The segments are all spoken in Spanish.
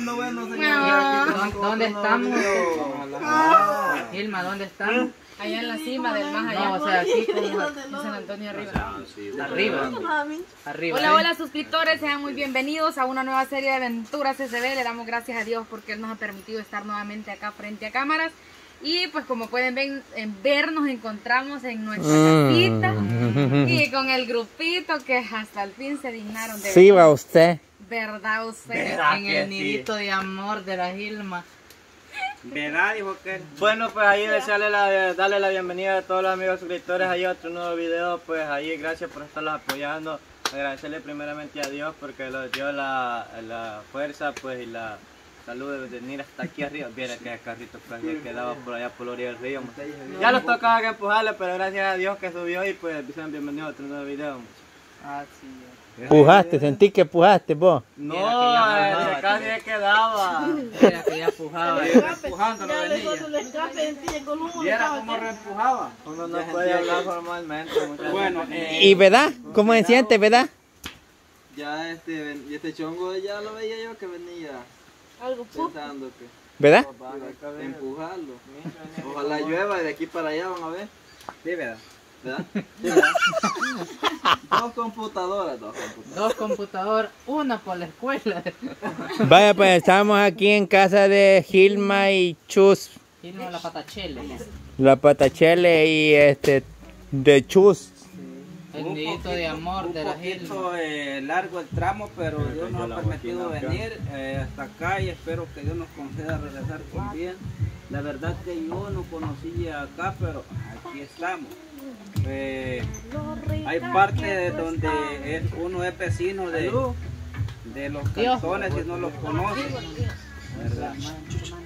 No, bueno, señor. ¿Dónde estamos? Gilma, ¿dónde estamos? Allá en la cima del más allá. No, o sea, aquí como San Antonio arriba. Arriba. Arriba. Hola, hola, suscriptores. Sean muy bienvenidos a una nueva serie de aventuras SB. Le damos gracias a Dios porque Él nos ha permitido estar nuevamente acá frente a cámaras. Y pues como pueden ver, nos encontramos en nuestra casita y con el grupito que hasta el fin se dignaron de... Sí, va usted. ¿Verdad usted? ¿Verdad en el nidito de amor de la Gilma? ¿Verdad? Dijo que... Bueno, pues ahí desearle darle la bienvenida a todos los amigos suscriptores ahí a otro nuevo video. Pues ahí gracias por estarlos apoyando. Agradecerle primeramente a Dios porque nos dio la fuerza pues y la... Saludos de venir hasta aquí arriba. Viera que el carrito que quedaba por allá por la orilla del río. Ya nos tocaba que empujarle, pero gracias a Dios que subió y pues sean bienvenidos a otro nuevo video. ¿Pujaste? ¿Sentí que pujaste vos? No, casi ya quedaba. Viera que ya pujaba. Empujando no venía. Viera cómo reempujaba. Uno no puede hablar formalmente. Bueno, ¿y verdad? ¿Cómo se siente, verdad? Ya este chongo ya lo veía yo que venía. Algo pensando que... ¿Verdad? Empujarlo. Ojalá llueva y de aquí para allá van a ver. Sí, ¿verdad? ¿Verdad? Sí, ¿verdad? Dos computadoras, una por la escuela. Vaya, pues estamos aquí en casa de Gilma y Chus. Gilma la patachele y de Chus. El nidito de amor de la Gilma. Un poquito largo el tramo, pero Dios nos ha permitido venir hasta acá y espero que Dios nos conceda regresar con bien. La verdad que yo no conocía acá, pero aquí estamos. Hay partes donde uno es vecino de los cantones y no los conoce. ¿Verdad?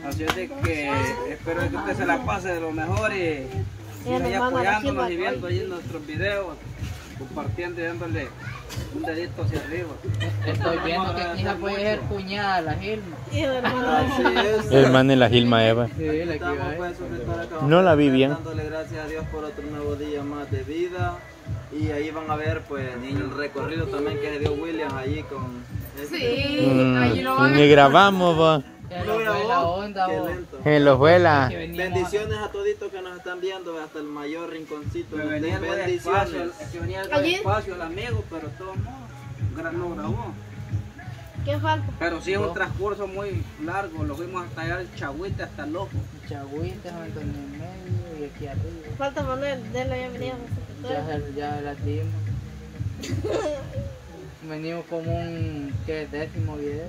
Así es de que espero que usted se la pase de lo mejor y vaya apoyándonos y viendo ahí nuestros videos. Compartiendo y dándole un dedito hacia arriba. Estoy viendo que aquí se puede ser cuñada la Gilma. Hermana y la Gilma Eva. Sí, la estamos, pues, no la vi bien. Dándole gracias a Dios por otro nuevo día más de vida. Y ahí van a ver pues el recorrido también que se dio William allí con... Sí, ahí lo van a ver. Y grabamos, va. En los vuelas. Bendiciones a toditos que nos están viendo hasta el mayor rinconcito. Bendiciones. Que venía algo de espacio al amigo, pero todo no, gran logro. ¿Qué falta? Pero sí es un transcurso muy largo, lo fuimos hasta allá el Chagüite, hasta Loco. Chagüite, San Antonio en medio y aquí arriba. Falta Manuel, denle la bienvenida. Ya la dimos. Venimos con un décimo video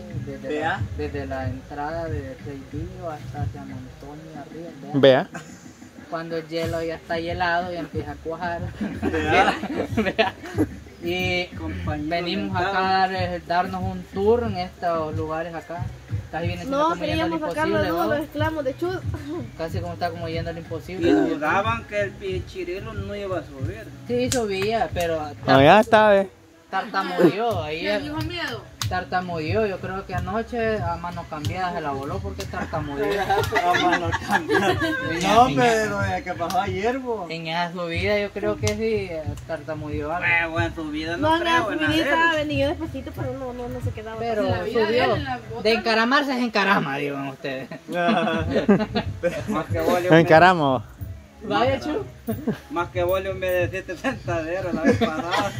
desde la entrada de Ceibillo hasta San Antonio arriba. Vea. Cuando el hielo ya está helado y empieza a cuajar. Vea. Y compañero, venimos acá a darnos un tour en estos lugares acá. Casi viene no, queríamos sacarlo de los exclamos de Chus. Casi como está como yendo al imposible. Y dudaban que el pichirilo no iba a subir. Sí, subía, pero... No, ya está, ve. Tartamudeó ayer. ¿Te dijo miedo? Tartamudeó, yo creo que anoche a mano cambiada se la voló porque tartamudeó. A mano cambiada. No, pero que pasó ayer, vos. En esa subida yo creo que sí tartamudeó algo. Bueno, subida no creo, en la subida venía despacito, pero no se quedaba. Pero subió. De encaramarse es encarama, digan ustedes. Encaramos. Vaya, Chu. Más que vole un BD7 sentadero la vez pasada.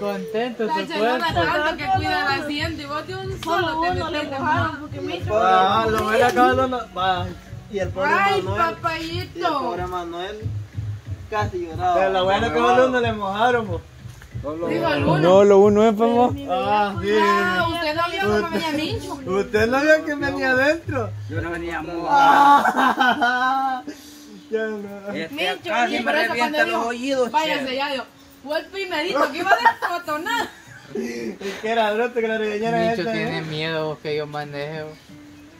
Contento su cuerpo. La que cuida el asiento y vos te un solo te metes porque me hizo... Ah, lo voy acabando... Y el pobre Manuel... ¡Ay, papayito! El pobre Manuel casi lloraba. Pero lo bueno que vos uno le mojaron, vos. No, lo uno es famoso. Ah, sí. Usted no vio cómo venía Mincho. Usted no vio que venía adentro. Yo no venía mojo. Mincho, casi me revienta los oídos. Váyase, ya Dios. Fue el primerito que iba a descotonar. Es que era broto que lo regañaron. Mincho tiene miedo que yo maneje.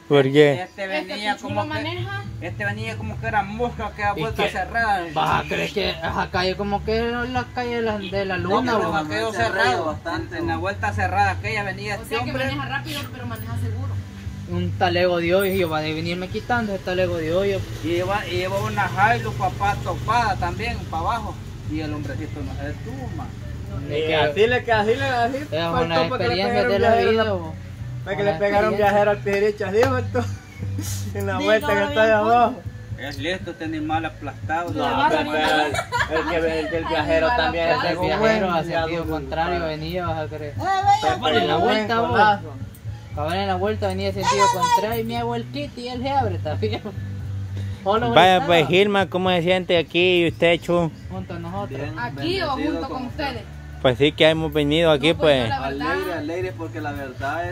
¿Por qué? Este venía como que era mosca, que era puerta cerrada. Vas a creer que esa calle como que era la calle de la luna. No, pero quedó cerrado bastante, en la vuelta cerrada aquella venía. O sea que maneja rápido, pero maneja seguro. Un talego de hoyo, yo va a venirme quitando ese talego de hoyo. Y lleva una Hilux, papá, topada también, para abajo. Y el hombrecito no se detuvo, man. Así es una experiencia de la vida. Para que le pegaron viajero al piricho, dijo esto. En la vuelta que está allá abajo. Es listo, tenés mal aplastado. No, pero el viajero también es el viajero, hacia el contrario venía, vas a creer. Pero en la vuelta, vos. Cabrón, en la vuelta venía en sentido contrario y mi abuelquita y él se abre, está bien. Vaya pues, Gilma, ¿cómo se siente aquí y usted, Chus? Junto a nosotros. ¿Aquí o junto con ustedes? Pues sí, que hemos venido aquí, no, pues. Alegre, alegre, porque la verdad,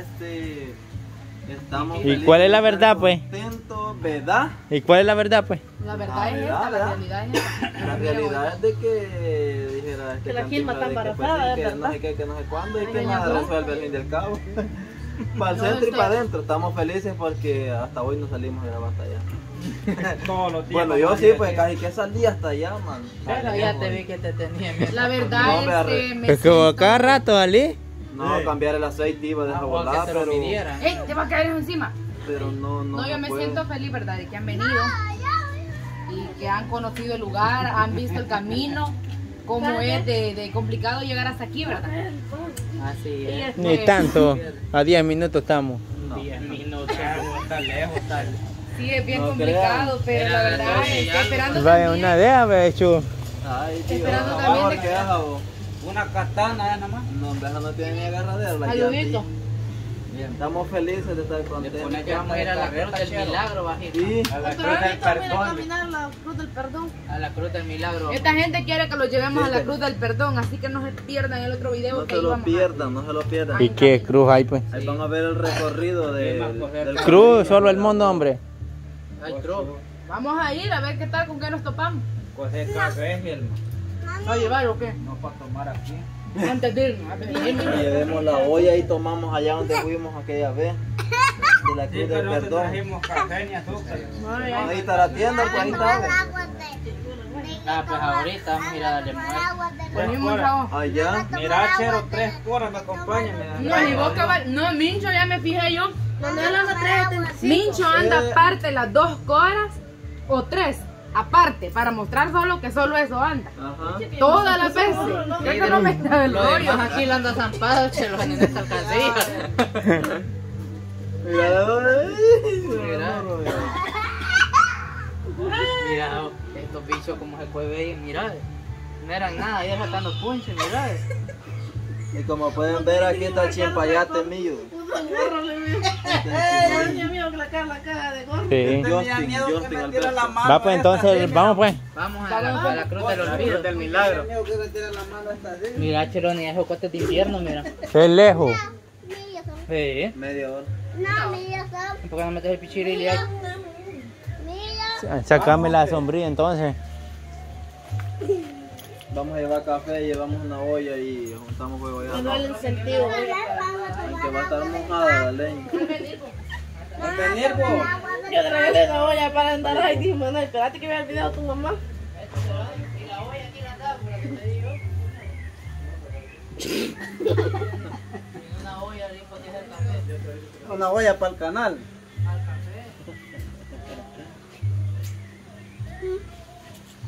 estamos. ¿Y cuál es la verdad, pues? Contentos, ¿verdad? ¿Y cuál es la verdad, pues? La verdad es esta, la realidad es esta. La realidad es de que, dijera, que la Gilma está embarazada, que no sé qué, que no sé cuándo, y que nada resuelve al fin del cabo. Para el centro y para adentro, estamos felices porque hasta hoy no salimos de la batalla. Todos los días. Bueno, yo sí, pues casi que salí hasta allá, man. Pero ya te vi que te tenía miedo. La verdad no, es que me siento... ¿Es que cada rato salí? No, sí. Cambiar el aceite iba a dejar volar, pero... ¡Ey, te va a caer encima! Pero no yo me puedo. Siento feliz, ¿verdad? De que han venido y que han conocido el lugar, han visto el camino, cómo es de complicado llegar hasta aquí, ¿verdad? Así es. Ni tanto, a 10 minutos estamos. 10 minutos, está lejos, está lejos. Sí, es bien complicado, pero la verdad es que esperando también... Una idea, becho. Ay, tío, esperando también de... Una katana ya nada más. No, deja, no tiene ni agarradero. Ayudito. Bien, estamos felices de estar contentos. De que vamos a ir a la Cruz del Milagro, bajito. Sí. A la Cruz del Perdón. A la Cruz del Perdón. A la Cruz del Milagro. Esta gente quiere que lo llevemos a la Cruz del Perdón, así que no se pierdan el otro video. No se lo pierdan, no se lo pierdan. ¿Y qué cruz hay, pues? Ahí van a ver el recorrido del cruz, solo el mundo, hombre. Al trozo. Vamos a ir a ver qué tal, con qué nos topamos. Coger café, mi hermano. ¿Va a llevar o qué? No, para tomar aquí. Antes de irnos. Llevemos la olla y tomamos allá donde fuimos aquella vez. De la Cruz del Perdón. Trajimos café ni azúcar. Ahí está la tienda, pues ahí está. Ah, pues ahorita vamos a ir a darle más. Allá. Mira, Chero, 3 horas me acompaña. No, ni vos, cabal. No, Mincho, ya me fijé yo. Manuel anda 375. Mincho anda aparte las 2 horas o 3 aparte para mostrar solo que solo eso anda. Ajá. Todas las veces. Ya que no me está el rollo. Aquí lo anda zampado, che, los niños están cansados. Mira, estos bichos como se cueven, mira. No eran nada, ellos matando punches, mira. Y como pueden ver, aquí está el chimpayate mío. Tenía miedo que la caja de gorro. Tenía miedo que me tirara la mano. Va pues entonces, vamos pues. Vamos a la Cruz del Olvido, del Milagro. Tenía miedo que me tirara la mano hasta allí. Mira, Cheroni, esos cotes de invierno, mira. Es lejos. Media hora. Sí. Media hora. No, media hora. ¿Por qué no metes el pichirili ahí? Sacame la sombrilla entonces. Vamos a llevar café, llevamos una olla y juntamos huevo allá. No, el sentido. Que va a estar mojada la leña. Yo traje una olla para andar ahí, dije, Manuel, espérate que vea el video de tu mamá. Y la olla aquí la da, por la que te digo. Una olla, dijo, que es el café. Una olla para el canal. Para el café.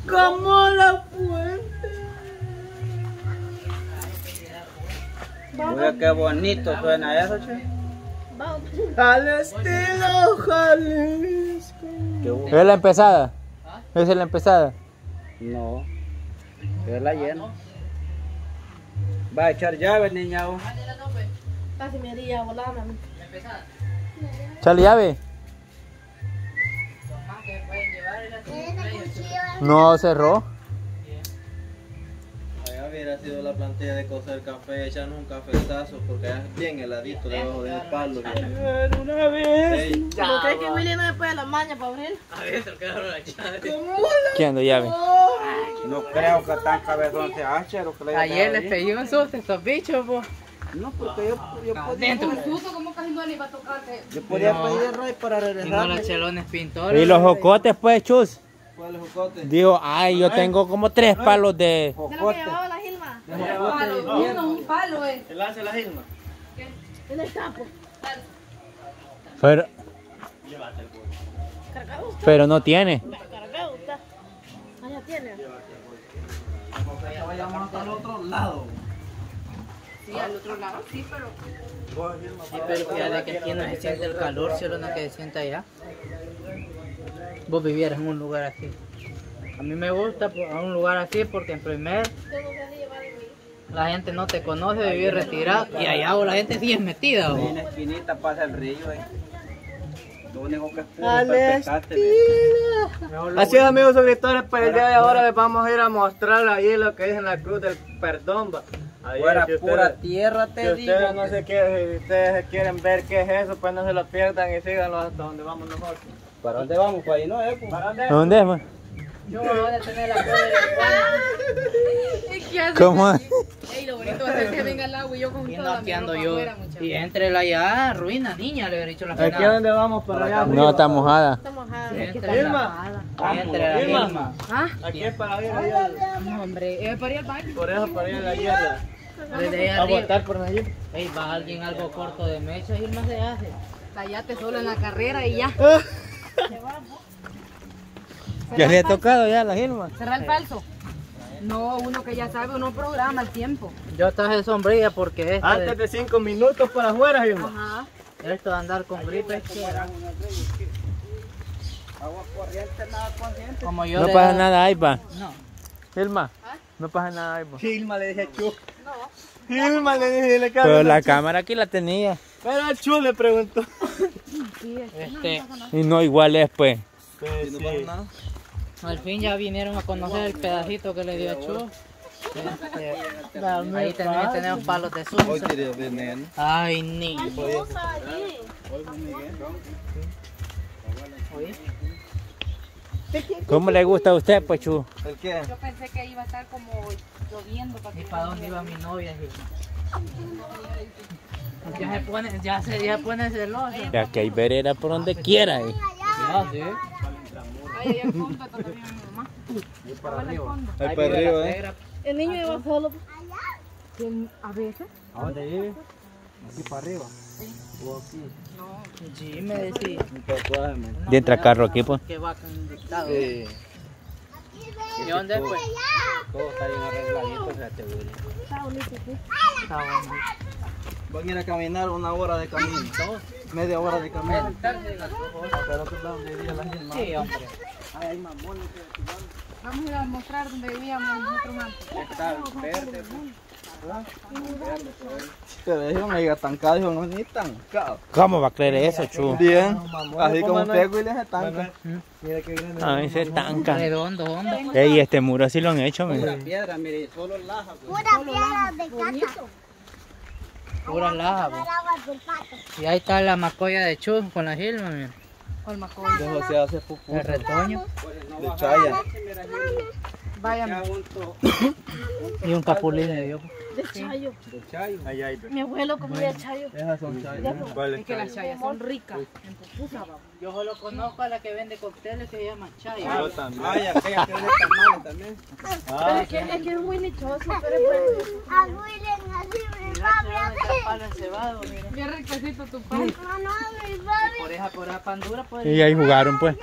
Como la puente. Oye, qué bonito suena eso, che. Al estilo Jalisco. ¿Es la empezada? ¿Es la empezada? No. Es la llena. Va a echar llave, niña. Casi me haría volar, mami. ¿La empezada? ¿Echale llave? No cerró. Allá hubiera sido la plantilla de cocer café, echarnos un cafetazo porque allá es bien heladito debajo del palo. Una vez. ¿No crees que William no después de la maña para abrir? Adentro quedaron la llave. ¿Quién ando llave? No creo que tan cabezón te hache. Ayer les pedí un susto a estos bichos, po. No, porque yo podía pedir el rey para regresar. Los chelones pintores. Y los jocotes, pues, Chus. ¿Cuáles jocotes? Dijo, ay, yo tengo como 3 palos de jocotes. ¿Se lo que llevaba la Gilma? Un palo, eh. ¿Se la hace la Gilma? ¿Qué? En el campo. Pero... Llévate el bolso. Pero no tiene. Cargado está. Allá tiene. Llévate el bolso. Vayamos hasta el otro lado. Sí, al otro lado, sí, pero... Sí, pero fíjate que aquí no se siente el calor, solo no que se sienta allá. Vos vivieras en un lugar así. A mí me gusta a un lugar así porque en primer... La gente no te conoce, vivir retirado, y allá o la gente sí es metida. Ahí en la esquinita pasa el río, eh. Lo único que es puro. Así es, amigos suscriptores, pues el día de ahora les vamos a ir a mostrar ahí lo que es en la Cruz del Perdón. Fuera pura tierra, te digo. Si ustedes quieren ver qué es eso, pues no se lo pierdan y síganlo hasta donde vamos nosotros. ¿Para dónde vamos? Pues ahí no es, pues. ¿Para dónde? ¿Dónde es, man? Yo me voy a tener la cola de espalda. ¿Cómo es? Ey, lo bonito va a ser que venga el agua y yo con todo. Aquí ando yo. Y entrela allá, ruina, niña, le he dicho la gente. ¿Aquí a dónde vamos? Para allá. No, está mojada. Está mojada. Gilma. Gilma. Aquí es para ir a la hierba. No, hombre, es para ir al baño. Por eso, para ir a la hierba. Desde allá arriba. ¿Va a botar por allí? Ey, va alguien algo corto de mecha y no se hace. Tallate solo en la carrera y ya. Te vas, vos. ¿Ya le ha tocado ya la Gilma? ¿Será el falso? No, uno que ya sabe, uno programa el tiempo. Yo traje sombrilla porque es. Antes de 5 minutos para afuera, Gilma. Ajá. Esto de andar con gripe. Agua corriente, nada corriente. Como yo no pasa nada, ahí va. No. Gilma, no pasa nada, ahí va. Gilma le dije a Chus. No. Gilma le dije, le cago. Pero la cámara aquí la tenía. Pero a Chus le preguntó. Sí, y no igual es, pues. Sí, no pasa nada. Al fin ya vinieron a conocer el pedacito que le dio a Chus. Ahí también tenemos palos de susa. Ay, niño. ¿Cómo le gusta a usted, pues, Chus? ¿El qué? Yo pensé que iba a estar como lloviendo. ¿Y para dónde iba mi novia? Ya se pone celoso. Ya que hay vereda por donde quiera. Ah, sí. Ahí el fondo está también mi mamá. Ahí para arriba. Ahí para arriba, ¿eh? El niño iba solo. ¿A veces? ¿A dónde vive? Aquí para arriba. Sí. ¿O aquí? No. Sí, me decía. ¿Y entra carro aquí, pues? Que va conectado. Sí. ¿Y dónde, pues? Todo está bien arregladito, fíjate, William. Está bonito, ¿sí? Está bonito. Van a ir a caminar una hora de camino. Media hora de camino. Pero tú sabes dónde vivía la Gilma. Sí, hombre. Hay mamones que activaron. Vamos a ir a mostrar dónde vivíamos nosotros más. Está verde, ¿verdad? Verde, pero ellos me llegan tancados, ellos no ni tancados. ¿Cómo va a creer eso, Chu? Bien. Así como un pego y les estanca. Mira que grande. A mí se estanca. Redondo, hondo. Y este muro así lo han hecho, mira. Pura piedra, mire, solo laja. Pura piedra de casa. Pura laja, y ahí está la macolla de Chus con la Gilma, mira. Con macolla. De José hace pupú. El retoño. De Chaya. Vaya. Y un capulín de Dios. De Chayo. De Chayo. Mi abuelo comía Chayo. Esas son Chayas. Es que las Chayas son ricas. Yo solo conozco a la que vende cócteles que se llama Chaya. Yo también. Ay, aquella que vende tamales también. Es que es muy nichoso, pero es bueno. Y ahí jugaron, pues.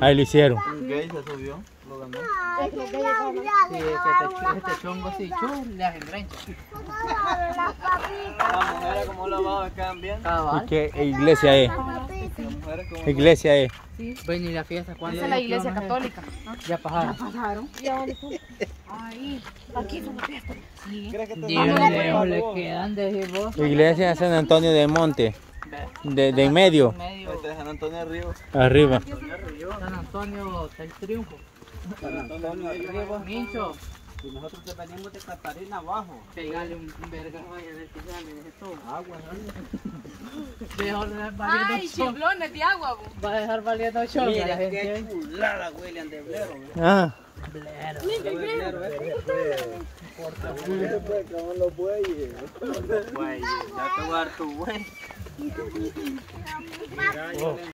Ahí lo hicieron. ¿Qué se subió? Lo ganó. Este chongo así, Chus, le engrencha. Las mujeres como la baja quedan bien. ¿Y qué iglesia es? Iglesia es. Ven y la fiesta. ¿Cuándo es la iglesia católica? Ya pasaron. Ya pasaron. Ahí. Aquí son las fiestas. Sí. Dios, le quedan de vos. Iglesia San Antonio de Monte. De en medio. De San Antonio arriba. Arriba. San Antonio del Triunfo. San Antonio del Triunfo. Mincho. Y nosotros te venimos de Catarina abajo. Pegale un verga. Vaya, a ver si sale de todo. Agua, ¿no? Ay, chiflones de agua, bo. Va a dejar valiendo chorro. Mira, qué chulada, William, de blero. Ah. Blero. Blero. Ya te voy a dar tu buey.